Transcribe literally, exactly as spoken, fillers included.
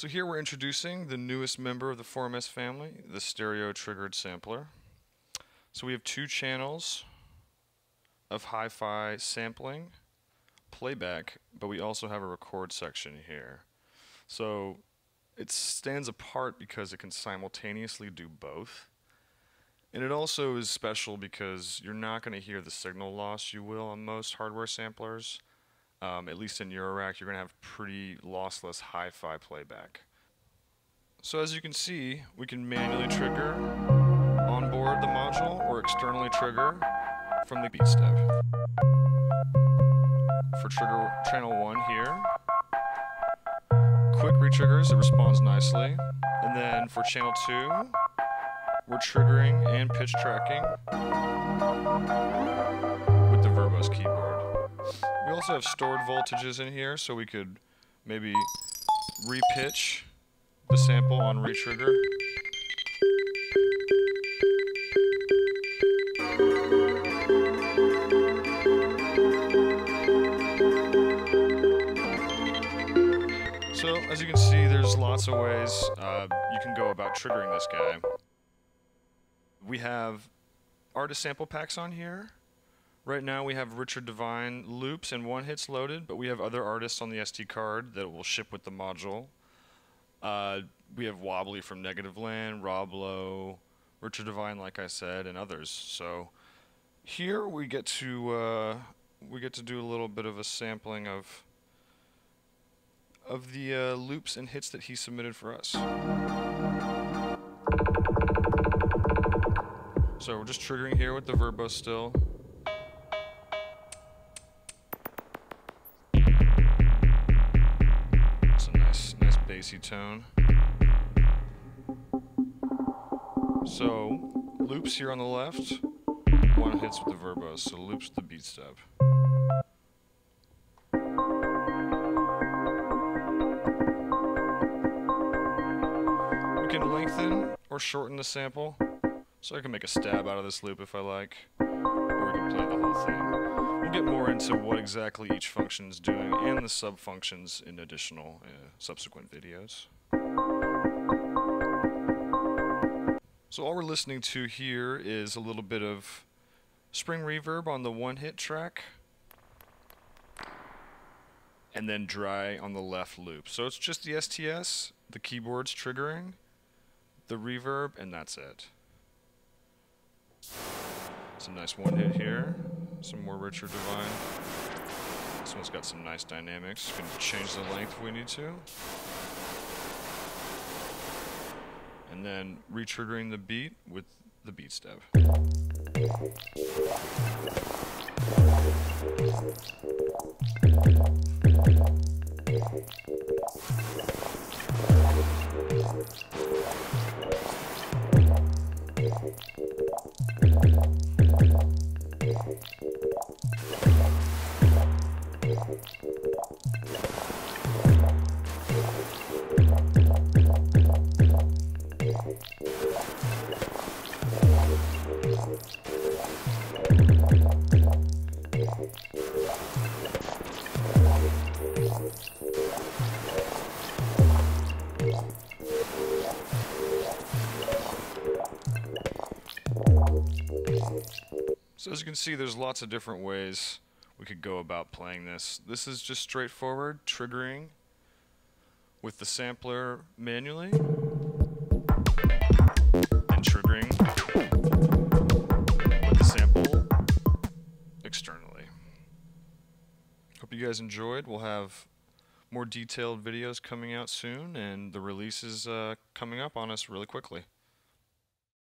So here we're introducing the newest member of the four M S family, the Stereo Triggered Sampler. So we have two channels of hi-fi sampling, playback, but we also have a record section here. So it stands apart because it can simultaneously do both. And it also is special because you're not going to hear the signal loss you will on most hardware samplers. Um, at least in Eurorack, you're going to have pretty lossless hi-fi playback. So as you can see, we can manually trigger onboard the module or externally trigger from the beat step. For trigger channel one here, quick retriggers, it responds nicely. And then for channel two, we're triggering and pitch tracking with the Verbos keyboard. We also have stored voltages in here, so we could maybe repitch the sample on retrigger. So as you can see, there's lots of ways uh, you can go about triggering this guy. We have artist sample packs on here. Right now we have Richard Devine loops and one-hits loaded, but we have other artists on the S D card that will ship with the module. Uh, we have Wobbly from Negativland, Roblo, Richard Devine, like I said, and others. So here we get to uh, we get to do a little bit of a sampling of of the uh, loops and hits that he submitted for us. So we're just triggering here with the Verbos still. Bassy tone. So loops here on the left, one hits with the Verbos, so loops the beat step. We can lengthen or shorten the sample, so I can make a stab out of this loop if I like, or we can play the whole thing. We'll get more into what exactly each function is doing and the sub-functions in additional uh, subsequent videos. So all we're listening to here is a little bit of spring reverb on the one-hit track and then dry on the left loop. So it's just the S T S, the keyboard's triggering, the reverb, and that's it. Some nice one hit here, some more Richard Devine. This one's got some nice dynamics, we can change the length if we need to. And then re-triggering the beat with the beat step. So as you can see, there's lots of different ways we could go about playing this. This is just straightforward triggering with the sampler manually and triggering with the sample externally. Hope you guys enjoyed. We'll have more detailed videos coming out soon, and the release is uh, coming up on us really quickly.